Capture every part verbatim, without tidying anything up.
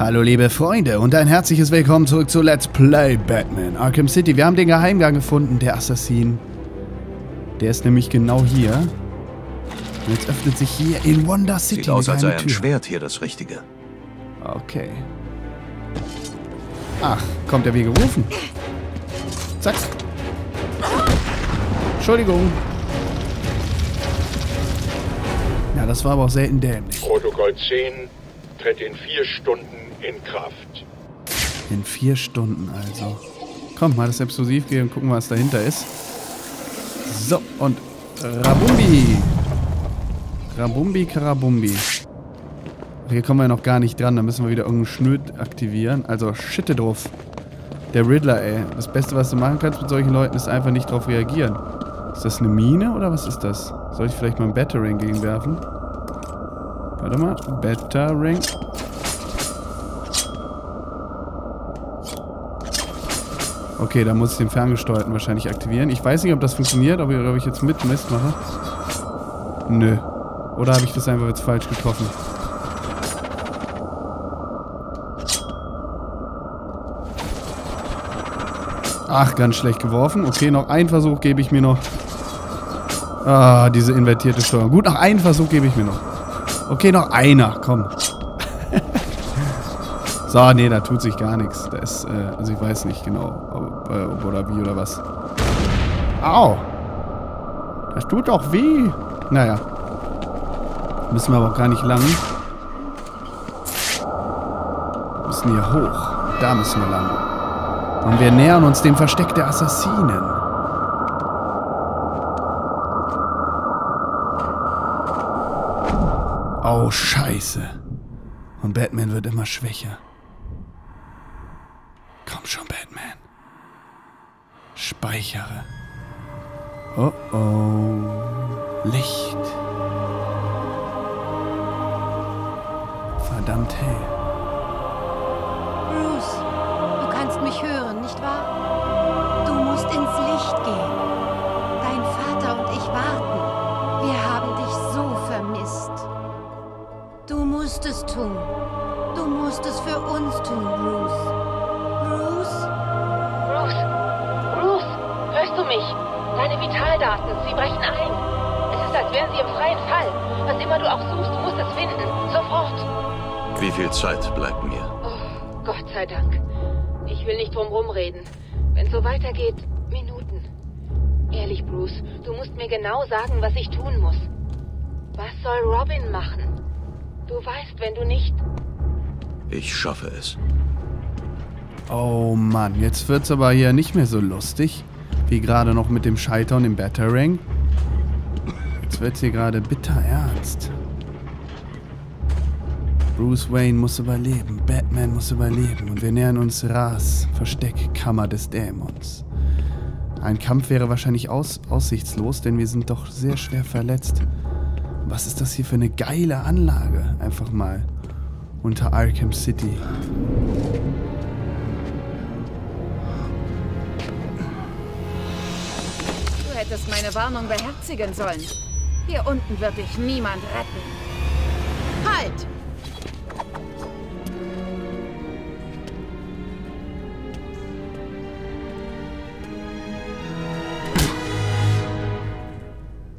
Hallo liebe Freunde und ein herzliches Willkommen zurück zu Let's Play Batman Arkham City. Wir haben den Geheimgang gefunden, der Assassin. Der ist nämlich genau hier. Und jetzt öffnet sich hier in Wonder City. Sieht aus, als sei ein Schwert hier das Richtige. Okay. Ach, kommt er wie gerufen. Zack. Entschuldigung. Ja, das war aber auch selten dämlich. Protokoll zehn tritt in vier Stunden in Kraft. In vier Stunden also. Komm, mal das Explosiv gehen und gucken, was dahinter ist. So, und Rabumbi. Rabumbi, Karabumbi. Hier kommen wir noch gar nicht dran, da müssen wir wieder irgendeinen Schnöd aktivieren. Also, Schitte drauf. Der Riddler, ey. Das Beste, was du machen kannst mit solchen Leuten, ist einfach nicht drauf reagieren. Ist das eine Mine oder was ist das? Soll ich vielleicht mal ein Batarang gegenwerfen? Warte mal. Batarang. Okay, da muss ich den Ferngesteuerten wahrscheinlich aktivieren. Ich weiß nicht, ob das funktioniert, ob ich, ob ich jetzt mit Mist mache. Nö. Oder habe ich das einfach jetzt falsch getroffen? Ach, ganz schlecht geworfen. Okay, noch einen Versuch gebe ich mir noch. Ah, diese invertierte Steuerung. Gut, noch einen Versuch gebe ich mir noch. Okay, noch einer. Komm. So, nee, da tut sich gar nichts. Da ist, äh, also ich weiß nicht genau, ob, äh, ob oder wie oder was. Au. Das tut doch weh. Naja. Müssen wir aber auch gar nicht lang. Wir müssen hier hoch. Da müssen wir lang. Und wir nähern uns dem Versteck der Assassinen. Oh, Scheiße. Und Batman wird immer schwächer. Komm schon, Batman. Speichere. Oh, oh. Licht. Verdammt hell. Mich hören, nicht wahr? Du musst ins Licht gehen. Dein Vater und ich warten. Wir haben dich so vermisst. Du musst es tun. Du musst es für uns tun, Bruce. Bruce? Bruce? Bruce? Hörst du mich? Deine Vitaldaten, sie brechen ein. Es ist, als wären sie im freien Fall. Was immer du auch suchst, du musst es finden. Sofort. Wie viel Zeit bleibt mir? Oh, Gott sei Dank. Ich will nicht drum rumreden. Wenn es so weitergeht, Minuten. Ehrlich, Bruce, du musst mir genau sagen, was ich tun muss. Was soll Robin machen? Du weißt, wenn du nicht... Ich schaffe es. Oh Mann, jetzt wird's aber hier nicht mehr so lustig. Wie gerade noch mit dem Scheiter und dem Batarang. Jetzt wird's hier gerade bitter ernst. Bruce Wayne muss überleben, Batman muss überleben und wir nähern uns Ra's Versteckkammer des Dämons. Ein Kampf wäre wahrscheinlich aus aussichtslos, denn wir sind doch sehr schwer verletzt. Was ist das hier für eine geile Anlage? Einfach mal unter Arkham City. Du hättest meine Warnung beherzigen sollen. Hier unten wird dich niemand retten. Halt!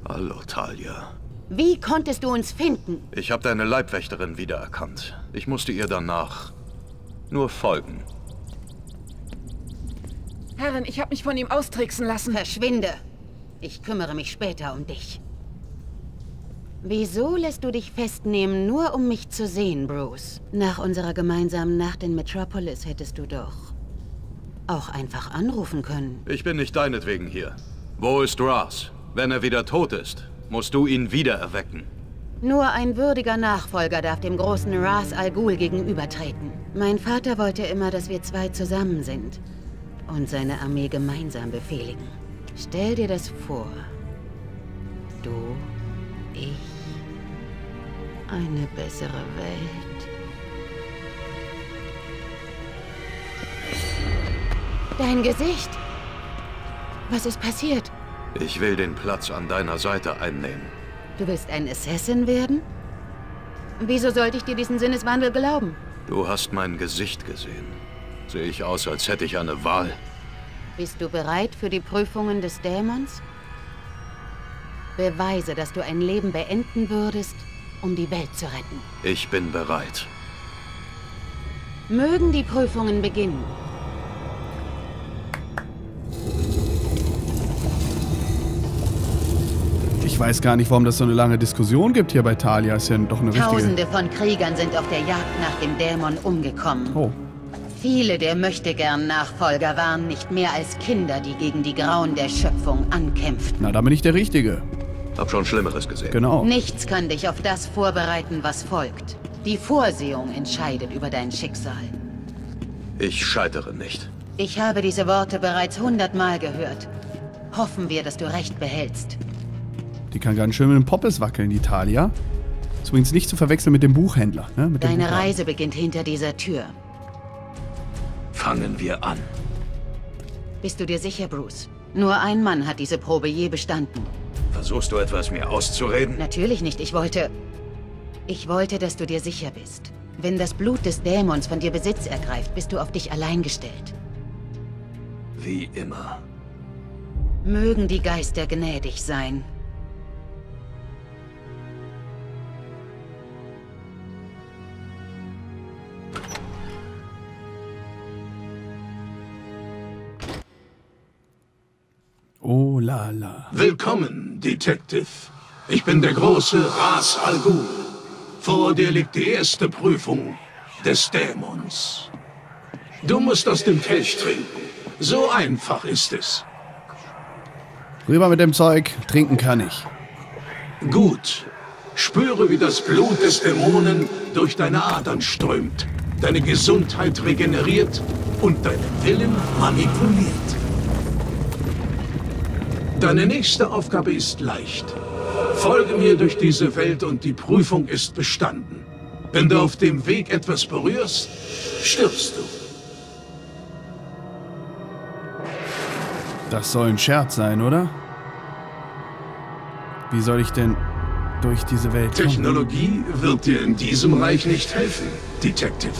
Hallo, Talia. Wie konntest du uns finden? Ich habe deine Leibwächterin wiedererkannt. Ich musste ihr danach nur folgen. Herrin, ich habe mich von ihm austricksen lassen. Verschwinde. Ich kümmere mich später um dich. Wieso lässt du dich festnehmen, nur um mich zu sehen, Bruce? Nach unserer gemeinsamen Nacht in Metropolis hättest du doch auch einfach anrufen können. Ich bin nicht deinetwegen hier. Wo ist Ra's? Wenn er wieder tot ist, musst du ihn wieder erwecken. Nur ein würdiger Nachfolger darf dem großen Ra's al Ghul gegenübertreten. Mein Vater wollte immer, dass wir zwei zusammen sind und seine Armee gemeinsam befehligen. Stell dir das vor. Du, ich, eine bessere Welt. Dein Gesicht! Was ist passiert? Ich will den Platz an deiner Seite einnehmen. Du willst ein Assassin werden? Wieso sollte ich dir diesen Sinneswandel glauben? Du hast mein Gesicht gesehen. Sehe ich aus, als hätte ich eine Wahl. Bist du bereit für die Prüfungen des Dämons? Beweise, dass du ein Leben beenden würdest, um die Welt zu retten. Ich bin bereit. Mögen die Prüfungen beginnen. Ich weiß gar nicht, warum das so eine lange Diskussion gibt hier bei Talia. Ist ja doch eine richtige... Tausende von Kriegern sind auf der Jagd nach dem Dämon umgekommen. Oh. Viele der Möchtegern-Nachfolger waren nicht mehr als Kinder, die gegen die Grauen der Schöpfung ankämpften. Na, da bin ich der Richtige. Hab schon Schlimmeres gesehen. Genau. Nichts kann dich auf das vorbereiten, was folgt. Die Vorsehung entscheidet über dein Schicksal. Ich scheitere nicht. Ich habe diese Worte bereits hundertmal gehört. Hoffen wir, dass du recht behältst. Die kann ganz schön mit dem Poppes wackeln, die Talia. Ist übrigens nicht zu verwechseln mit dem Buchhändler. Ne? Mit dem Deine Buchhändler. Reise beginnt hinter dieser Tür. Fangen wir an. Bist du dir sicher, Bruce? Nur ein Mann hat diese Probe je bestanden. Versuchst du etwas, mir auszureden? Natürlich nicht. Ich wollte... Ich wollte, dass du dir sicher bist. Wenn das Blut des Dämons von dir Besitz ergreift, bist du auf dich allein gestellt. Wie immer. Mögen die Geister gnädig sein. Oh la la. Willkommen, Detective. Ich bin der große Ra's al Ghul. Vor dir liegt die erste Prüfung des Dämons. Du musst aus dem Kelch trinken. So einfach ist es. Rüber mit dem Zeug. Trinken kann ich. Gut. Spüre, wie das Blut des Dämonen durch deine Adern strömt, deine Gesundheit regeneriert und deinen Willen manipuliert. Deine nächste Aufgabe ist leicht. Folge mir durch diese Welt und die Prüfung ist bestanden. Wenn du auf dem Weg etwas berührst, stirbst du. Das soll ein Scherz sein, oder? Wie soll ich denn durch diese Welt kommen? Technologie wird dir in diesem Reich nicht helfen, Detective.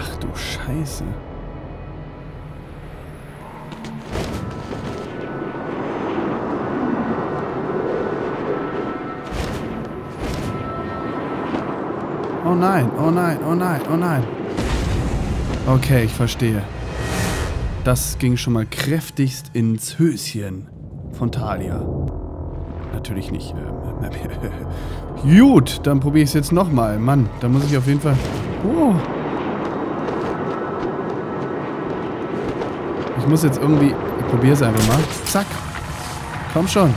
Ach du Scheiße. Oh nein, oh nein, oh nein, oh nein. Okay, ich verstehe. Das ging schon mal kräftigst ins Höschen von Talia. Natürlich nicht. Gut, dann probiere ich es jetzt nochmal. Mann, da muss ich auf jeden Fall... Oh. Ich muss jetzt irgendwie... Ich probiere es einfach mal. Zack. Komm schon.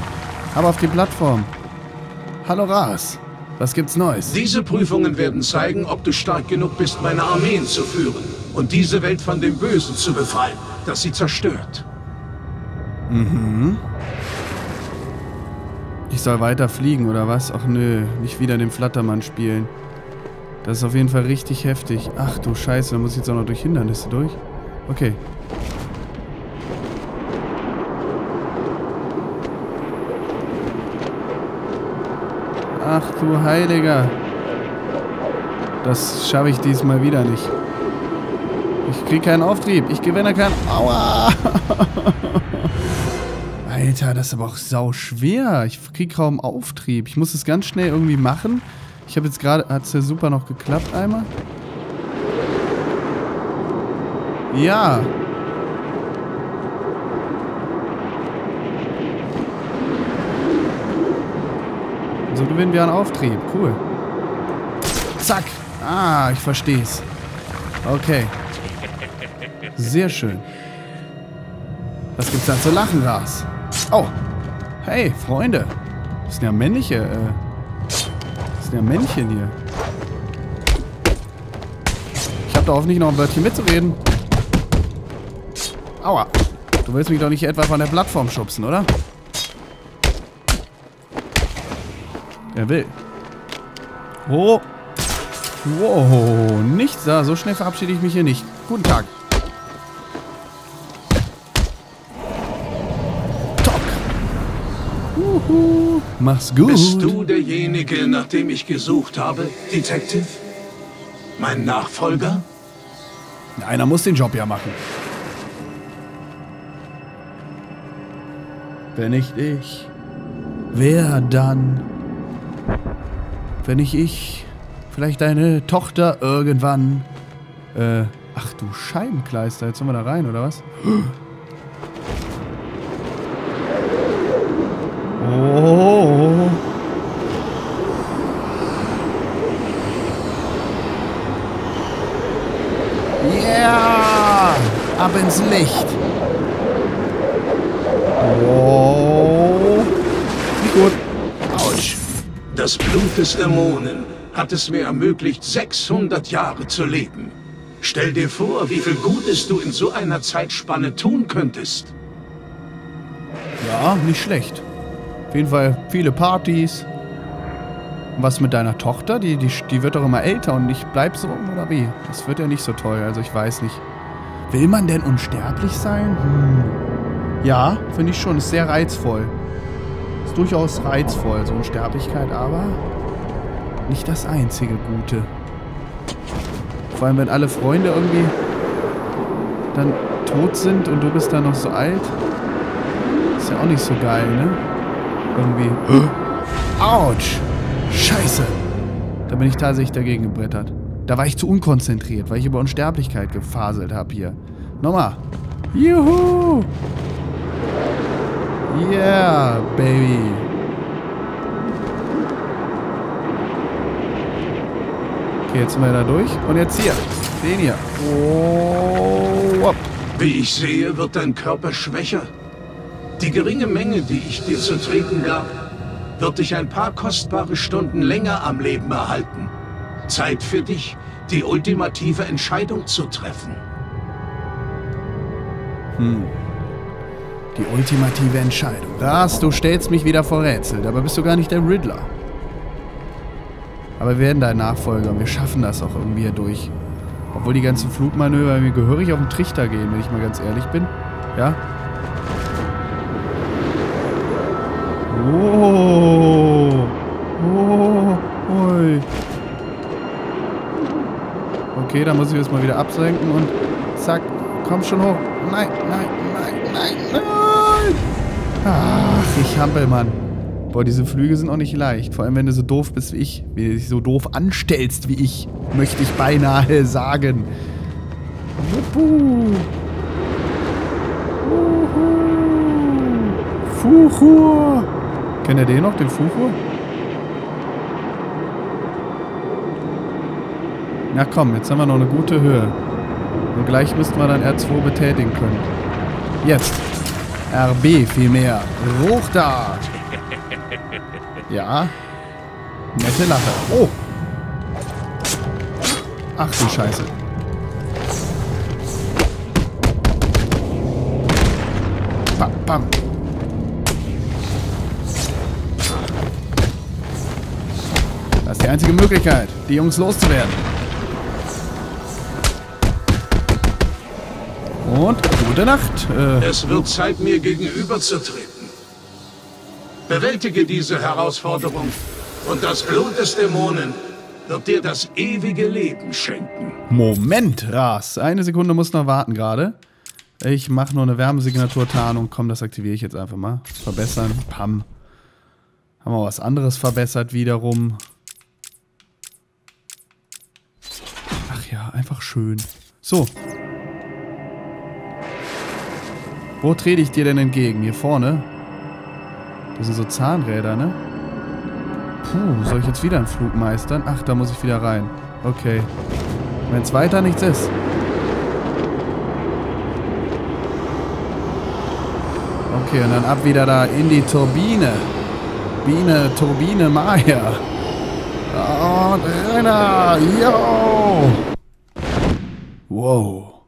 Aber auf die Plattform. Hallo Ra's. Was gibt's Neues? Diese Prüfungen werden zeigen, ob du stark genug bist, meine Armeen zu führen und diese Welt von dem Bösen zu befreien, das sie zerstört. Mhm. Ich soll weiter fliegen, oder was? Ach nö, nicht wieder den Flattermann spielen. Das ist auf jeden Fall richtig heftig. Ach du Scheiße, da muss ich jetzt auch noch durch Hindernisse durch. Okay. Ach du Heiliger. Das schaffe ich diesmal wieder nicht. Ich kriege keinen Auftrieb. Ich gewinne keinen... Aua! Alter, das ist aber auch sau schwer. Ich kriege kaum Auftrieb. Ich muss es ganz schnell irgendwie machen. Ich habe jetzt gerade... Hat es ja super noch geklappt einmal? Ja. So gewinnen wir einen Auftrieb. Cool. Zack. Ah, ich versteh's. Okay. Sehr schön. Was gibt's da zu lachen, Ra's? Oh. Hey, Freunde. Das sind ja männliche, äh. Das sind ja Männchen hier. Ich hab da hoffentlich noch ein Wörtchen mitzureden. Aua. Du willst mich doch nicht etwa von der Plattform schubsen, oder? Er will. Oh. Wow. Nichts da. So schnell verabschiede ich mich hier nicht. Guten Tag. Top. gut. Mach's gut. Bist du derjenige, nach dem ich gesucht habe, Detective? Mein Nachfolger? Einer muss den Job ja machen. Wenn nicht ich, wer dann? Wenn nicht ich, vielleicht deine Tochter irgendwann. Äh, ach du Scheibenkleister, jetzt sollen wir da rein, oder was? Oh. Yeah! Ab ins Licht! Oh. Gut. Autsch. Das Blut des Dämonen hat es mir ermöglicht, sechshundert Jahre zu leben. Stell dir vor, wie viel Gutes du in so einer Zeitspanne tun könntest. Ja, nicht schlecht. Auf jeden Fall viele Partys. Und was mit deiner Tochter? Die, die, die wird doch immer älter und ich bleib so rum, oder wie? Das wird ja nicht so toll, also ich weiß nicht. Will man denn unsterblich sein? Hm. Ja, finde ich schon. Ist sehr reizvoll. Ist durchaus reizvoll, so Unsterblichkeit, aber nicht das einzige Gute. Vor allem, wenn alle Freunde irgendwie dann tot sind und du bist dann noch so alt. Ist ja auch nicht so geil, ne? Irgendwie. Autsch! Scheiße! Da bin ich tatsächlich dagegen gebrettert. Da war ich zu unkonzentriert, weil ich über Unsterblichkeit gefaselt habe hier. Nochmal. Juhu! Yeah, baby! Okay, jetzt sind wir da durch. Und jetzt hier. Den hier. Oh, up. Wie ich sehe, wird dein Körper schwächer. Die geringe Menge, die ich dir zu trinken gab, wird dich ein paar kostbare Stunden länger am Leben erhalten. Zeit für dich, die ultimative Entscheidung zu treffen. Hm. Die ultimative Entscheidung. Ra's, du stellst mich wieder vor Rätsel. Dabei bist du gar nicht der Riddler. Aber wir werden dein Nachfolger und wir schaffen das auch irgendwie hier durch. Obwohl die ganzen Flugmanöver mir gehörig auf den Trichter gehen, wenn ich mal ganz ehrlich bin. Ja? Oh, oh, oi. Okay, da muss ich jetzt mal wieder absenken und zack, komm schon hoch. Nein, nein, nein, nein, nein. Ach, ich Hampelmann. Boah, diese Flüge sind auch nicht leicht. Vor allem, wenn du so doof bist wie ich. Wenn du dich so doof anstellst wie ich, möchte ich beinahe sagen. Wuhu. Wuhu. Fuhu. Kennt ihr den noch, den Fufu? Na komm, jetzt haben wir noch eine gute Höhe. Und gleich müssten wir dann R zwei betätigen können. Jetzt. R B vielmehr. Hoch da. Ja. Nette Lache. Oh. Ach du Scheiße. Bam, bam. Das ist die einzige Möglichkeit, die Jungs loszuwerden. Und gute Nacht. Äh, es wird Zeit, mir gegenüberzutreten. Bewältige diese Herausforderung und das Blut des Dämonen wird dir das ewige Leben schenken. Moment, Ra's. Eine Sekunde muss noch warten gerade. Ich mache nur eine Wärmesignatur-Tarnung. Komm, das aktiviere ich jetzt einfach mal. Verbessern. Pam. Haben wir was anderes verbessert wiederum. Ja, einfach schön. So. Wo trete ich dir denn entgegen? Hier vorne? Das sind so Zahnräder, ne? Puh, soll ich jetzt wieder einen Flug meistern? Ach, da muss ich wieder rein. Okay. Wenn es weiter nichts ist. Okay, und dann ab wieder da in die Turbine. Biene, Turbine, Maya. Und Renner! Yo! Wow.